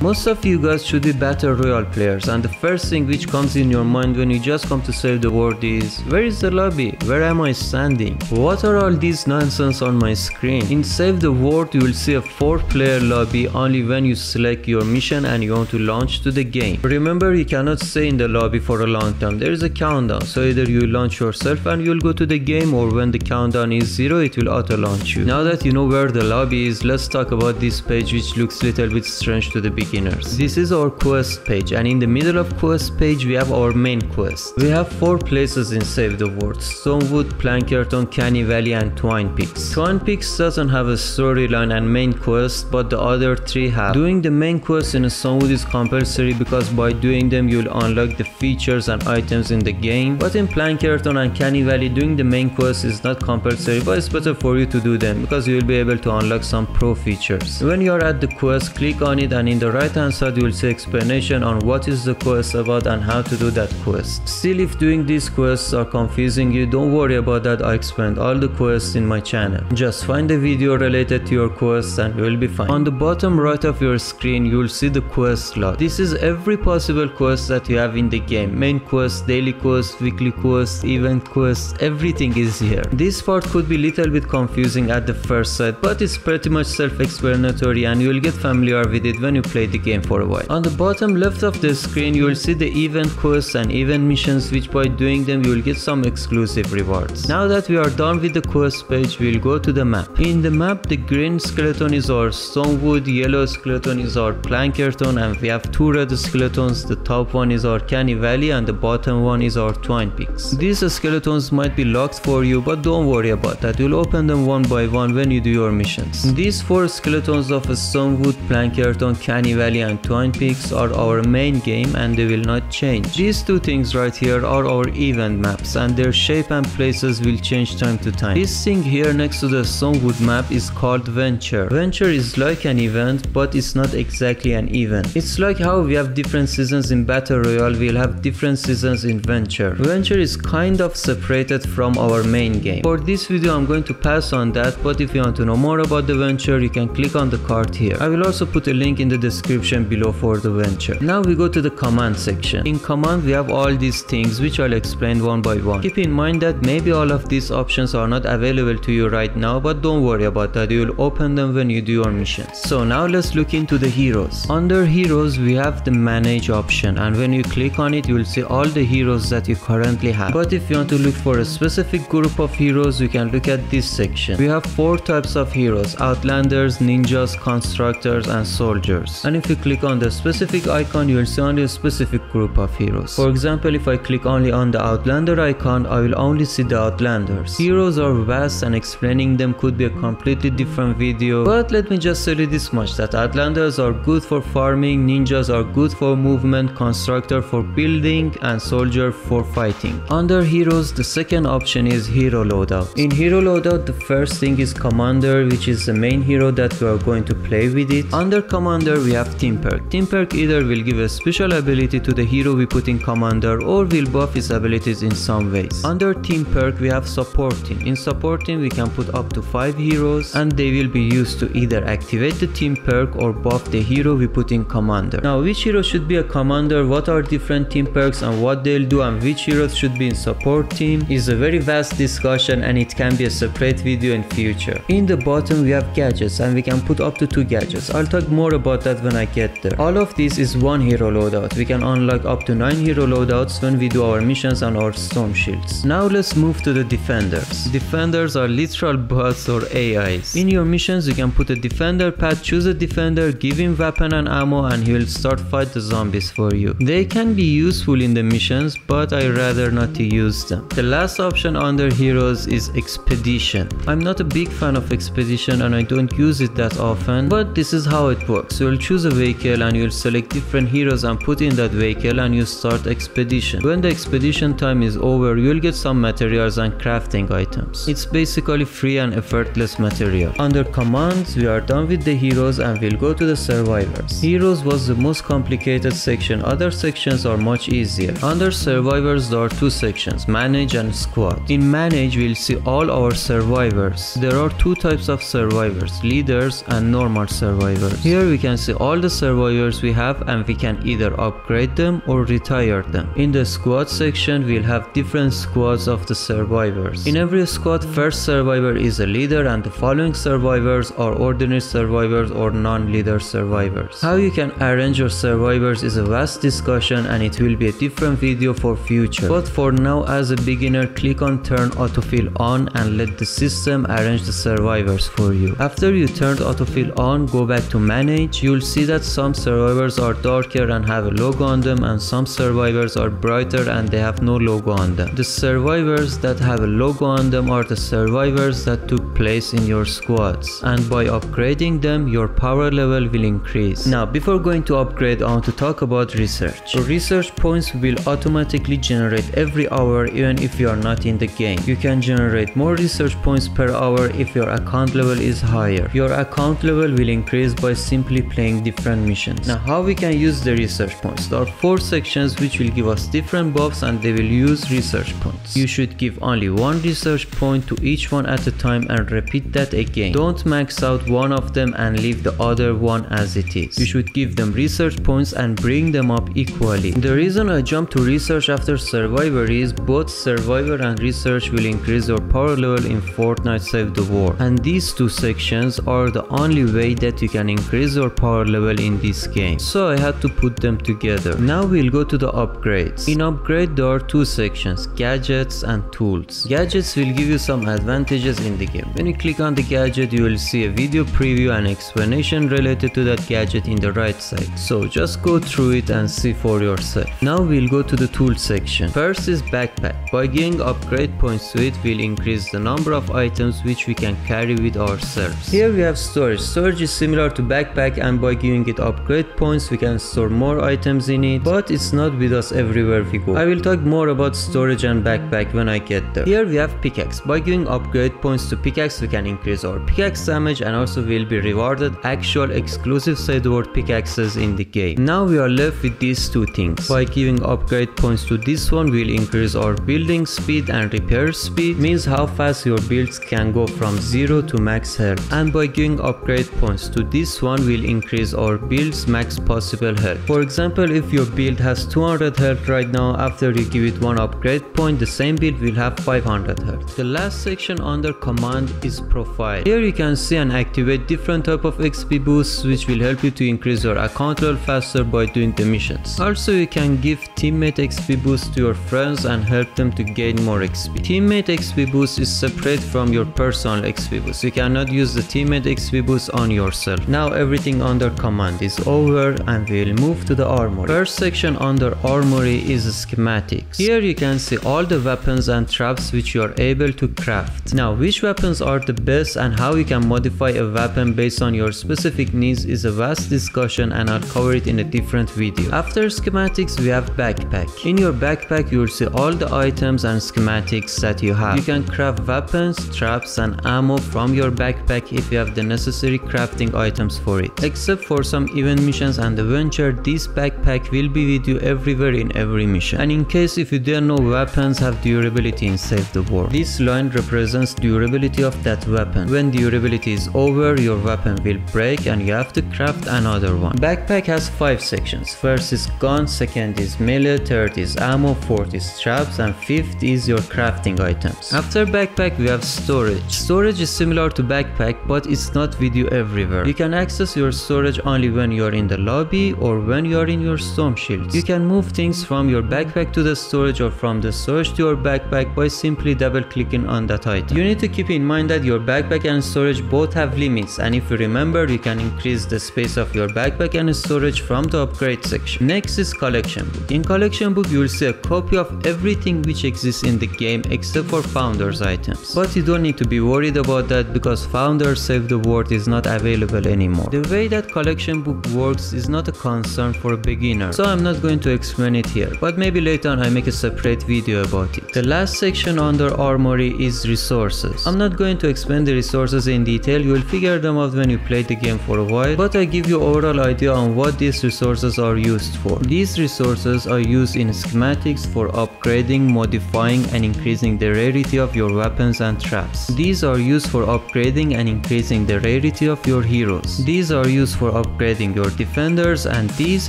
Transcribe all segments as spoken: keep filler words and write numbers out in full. Most of you guys should be battle royale players, and the first thing which comes in your mind when you just come to Save the World is, where is the lobby? Where am I standing? What are all these nonsense on my screen? In Save the World you will see a four player lobby only when you select your mission and you want to launch to the game. Remember, you cannot stay in the lobby for a long time, there is a countdown, so either you launch yourself and you will go to the game, or when the countdown is zero it will auto launch you. Now that you know where the lobby is, let's talk about this page which looks little bit strange to the beginning. This is our quest page, and in the middle of quest page we have our main quest. We have four places in Save the World: Stonewood, Plankerton, Canny Valley and Twine Peaks. Twine Peaks doesn't have a storyline and main quest, but the other three have. Doing the main quest in Stonewood is compulsory because by doing them you'll unlock the features and items in the game, but in Plankerton and Canny Valley doing the main quest is not compulsory, but it's better for you to do them because you'll be able to unlock some pro features. When you're at the quest, click on it, and in the right hand side you will see explanation on what is the quest about and how to do that quest. Still, if doing these quests are confusing you, don't worry about that, I explained all the quests in my channel. Just find the video related to your quests and you will be fine. On the bottom right of your screen you will see the quest log. This is every possible quest that you have in the game: main quest, daily quest, weekly quest, event quest, everything is here. This part could be little bit confusing at the first sight, but it's pretty much self-explanatory and you will get familiar with it when you play the game for a while. On the bottom left of the screen you will see the event quests and event missions, which by doing them you will get some exclusive rewards. Now that we are done with the quest page, we will go to the map. In the map, the green skeleton is our Stonewood, yellow skeleton is our Plankerton, and we have two red skeletons. The top one is our Canny Valley and the bottom one is our Twine Peaks. These skeletons might be locked for you, but don't worry about that, you'll open them one by one when you do your missions. These four skeletons of Stonewood, Plankerton, Canny Valley and Twine Peaks are our main game and they will not change. These two things right here are our event maps, and their shape and places will change time to time. This thing here next to the Stonewood map is called Venture. Venture is like an event, but it's not exactly an event. It's like how we have different seasons in Battle Royale, we'll have different seasons in Venture. Venture is kind of separated from our main game. For this video I'm going to pass on that, but if you want to know more about the Venture you can click on the card here. I will also put a link in the description below for the Venture. Now we go to the command section. In command we have all these things which I'll explain one by one. Keep in mind that maybe all of these options are not available to you right now, but don't worry about that, you will open them when you do your missions. So now let's look into the heroes. Under heroes we have the manage option, and when you click on it you will see all the heroes that you currently have. But if you want to look for a specific group of heroes you can look at this section. We have four types of heroes: outlanders, ninjas, constructors and soldiers. And if you click on the specific icon you will see only a specific group of heroes. For example, if I click only on the Outlander icon I will only see the Outlanders. Heroes are vast and explaining them could be a completely different video, but let me just tell you this much, that Outlanders are good for farming, ninjas are good for movement, constructor for building and soldier for fighting. Under heroes the second option is hero loadout. In hero loadout the first thing is commander, which is the main hero that we are going to play with it. Under commander we have Team Perk. Team Perk either will give a special ability to the hero we put in commander or will buff his abilities in some ways. Under Team Perk we have Support Team. In Support Team we can put up to five heroes and they will be used to either activate the Team Perk or buff the hero we put in commander. Now, which hero should be a commander, what are different Team Perks and what they'll do, and which heroes should be in Support Team is a very vast discussion and it can be a separate video in future. In the bottom we have gadgets, and we can put up to two gadgets. I'll talk more about that when I get there. All of this is one hero loadout. We can unlock up to nine hero loadouts when we do our missions and our storm shields. Now let's move to the defenders. Defenders are literal bots or A Is. In your missions you can put a defender pad, choose a defender, give him weapon and ammo and he will start fight the zombies for you. They can be useful in the missions, but I rather not to use them. The last option under heroes is expedition. I'm not a big fan of expedition and I don't use it that often, but this is how it works. You'll choose a vehicle and you'll select different heroes and put in that vehicle and you start expedition. When the expedition time is over you'll get some materials and crafting items. It's basically free and effortless material. Under commands we are done with the heroes and we'll go to the survivors. Heroes was the most complicated section, other sections are much easier. Under survivors there are two sections: manage and squad. In manage we'll see all our survivors. There are two types of survivors: leaders and normal survivors. Here we can see all all the survivors we have and we can either upgrade them or retire them. In the squad section we'll have different squads of the survivors. In every squad, first survivor is a leader and the following survivors are ordinary survivors or non-leader survivors. How you can arrange your survivors is a vast discussion and it will be a different video for future. But for now, as a beginner, click on turn autofill on and let the system arrange the survivors for you. After you turned autofill on, go back to manage. You'll see that some survivors are darker and have a logo on them and some survivors are brighter and they have no logo on them. The survivors that have a logo on them are the survivors that took place in your squads, and by upgrading them your power level will increase. Now before going to upgrade, I want to talk about research. Your research points will automatically generate every hour even if you are not in the game. You can generate more research points per hour if your account level is higher. Your account level will increase by simply playing different missions. Now how we can use the research points? There are four sections which will give us different buffs and they will use research points. You should give only one research point to each one at a time and repeat that again. Don't max out one of them and leave the other one as it is. You should give them research points and bring them up equally. The reason I jumped to research after survivor is both survivor and research will increase your power level in Fortnite Save the World, and these two sections are the only way that you can increase your power level in this game, so I had to put them together. Now we'll go to the upgrades. In upgrade there are two sections, gadgets and tools. Gadgets will give you some advantages in the game. When you click on the gadget you will see a video preview and explanation related to that gadget in the right side, so just go through it and see for yourself. Now we'll go to the tool section. First is backpack. By giving upgrade points to it we'll increase the number of items which we can carry with ourselves. Here we have storage. Storage is similar to backpack and by giving it upgrade points we can store more items in it, but it's not with us everywhere we go. I will talk more about storage and backpack when I get there. Here we have pickaxe. By giving upgrade points to pickaxe we can increase our pickaxe damage and also we'll be rewarded actual exclusive Save the World pickaxes in the game. Now we are left with these two things. By giving upgrade points to this one we'll increase our building speed and repair speed, means how fast your builds can go from zero to max health, and by giving upgrade points to this one we'll increase our build's max possible health. For example, if your build has two hundred health right now, after you give it one upgrade point the same build will have five hundred health. The last section under command is profile. Here you can see and activate different type of X P boosts which will help you to increase your account level faster by doing the missions. Also you can give teammate X P boost to your friends and help them to gain more X P. Teammate X P boost is separate from your personal X P boost. You cannot use the teammate X P boost on yourself. Now everything under command is over and we'll move to the armory. First section under armory is schematics. Here you can see all the weapons and traps which you are able to craft. Now which weapons are the best and how you can modify a weapon based on your specific needs is a vast discussion and I'll cover it in a different video. After schematics we have backpack. In your backpack you will see all the items and schematics that you have. You can craft weapons, traps and ammo from your backpack if you have the necessary crafting items for it. Except for some event missions and adventure, this backpack will be with you everywhere in every mission. And in case if you don't know, weapons have durability in Save the World. This line represents durability of that weapon. When durability is over, your weapon will break and you have to craft another one. Backpack has five sections. First is gun, second is melee, third is ammo, fourth is traps and fifth is your crafting items. After backpack we have storage. Storage is similar to backpack but it's not with you everywhere. You can access your storage only when you are in the lobby or when you are in your storm shields. You can move things from your backpack to the storage or from the storage to your backpack by simply double clicking on that item. You need to keep in mind that your backpack and storage both have limits, and if you remember you can increase the space of your backpack and storage from the upgrade section. Next is collection book. In collection book you will see a copy of everything which exists in the game except for founders items. But you don't need to be worried about that because founders Save the World is not available anymore. The way that collection book works is not a concern for a beginner, so I'm not going to explain it here, but maybe later on I make a separate video about it. The last section under armory is resources. I'm not going going to explain the resources in detail, you will figure them out when you play the game for a while, but I give you overall idea on what these resources are used for. These resources are used in schematics for upgrading, modifying and increasing the rarity of your weapons and traps. These are used for upgrading and increasing the rarity of your heroes. These are used for upgrading your defenders, and these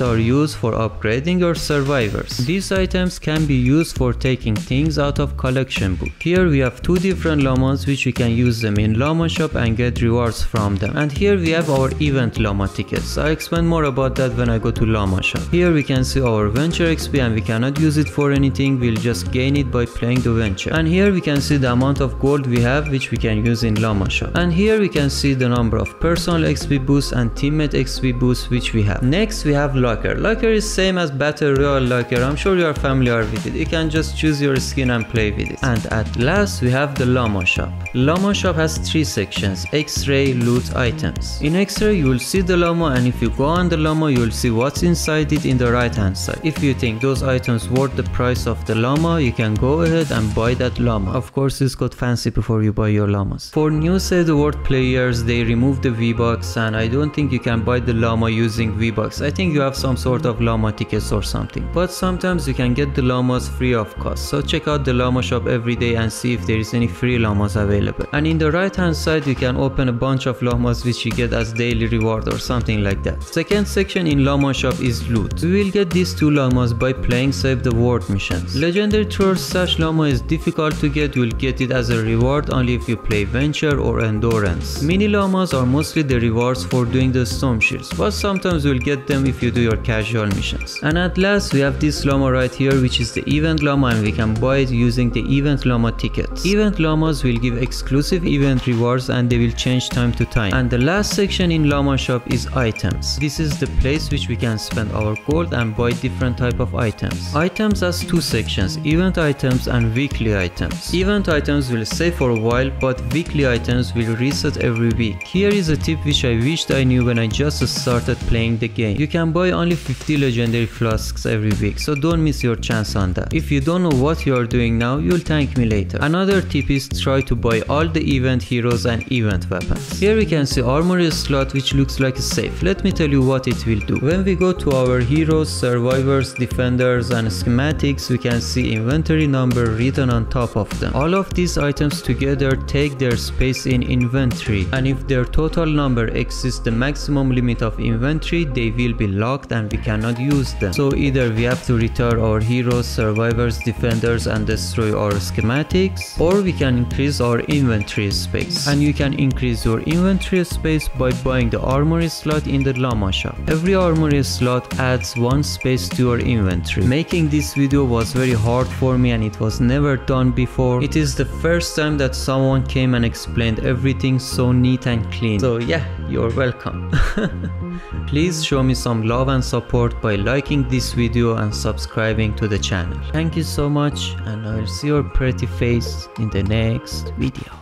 are used for upgrading your survivors. These items can be used for taking things out of collection book. Here we have two different llamas which we can use them in llama shop and get rewards from them. And here we have our event llama tickets. I explain more about that when I go to llama shop. Here we can see our venture X P, and we cannot use it for anything, we'll just gain it by playing the venture. And here we can see the amount of gold we have which we can use in llama shop. And here we can see the number of personal X P boosts and teammate X P boosts which we have. Next we have locker. Locker is same as battle royale locker, I'm sure you are familiar with it. You can just choose your skin and play with it. And at last we have the llama shop. Llama shop has three sections: X-ray, loot, items. In X-ray you will see the llama, and if you go on the llama you will see what's inside it in the right hand side. If you think those items worth the price of the llama, you can go ahead and buy that llama. Of course it's got fancy before you buy your llamas. For new Save the World players, they removed the v bucks, and I don't think you can buy the llama using v bucks. I think you have some sort of llama tickets or something, but sometimes you can get the llamas free of cost, so check out the llama shop every day and see if there is any free llamas available. And in the right hand side you can open a bunch of llamas which you get as daily reward or something like that. Second section in llama shop is loot. We will get these two llamas by playing Save the World missions. Legendary Troll Sash llama is difficult to get, you will get it as a reward only if you play venture or endurance. Mini llamas are mostly the rewards for doing the storm shields, but sometimes you will get them if you do your casual missions. And at last we have this llama right here which is the event llama, and we can buy it using the event llama tickets. Event llamas will give exclusive event rewards and they will change time to time. And the last section in llama shop is items. This is the place which we can spend our gold and buy different type of items. Items has two sections: event items and weekly items. Event items will stay for a while, but weekly items will reset every week. Here is a tip which I wished I knew when I just started playing the game. You can buy only fifty legendary flasks every week, so don't miss your chance on that. If you don't know what you are doing now, you'll thank me later. Another tip is try to buy all the event heroes and event weapons. Here we can see armory slot which looks like a safe. Let me tell you what it will do. When we go to our heroes, survivors, defenders and schematics, we can see inventory number written on top of them. All of these items together take their space in inventory, and if their total number exceeds the maximum limit of inventory, they will be locked and we cannot use them. So either we have to retire our heroes, survivors, defenders and destroy our schematics, or we can increase our inventory space. And you can increase your inventory space by buying the armory slot in the llama shop. Every armory slot adds one space to your inventory. Making this video was very hard for me and it was never done before. It is the first time that someone came and explained everything so neat and clean. So yeah, you're welcome. Please show me some love and support by liking this video and subscribing to the channel. Thank you so much, and I'll see your pretty face in the next video.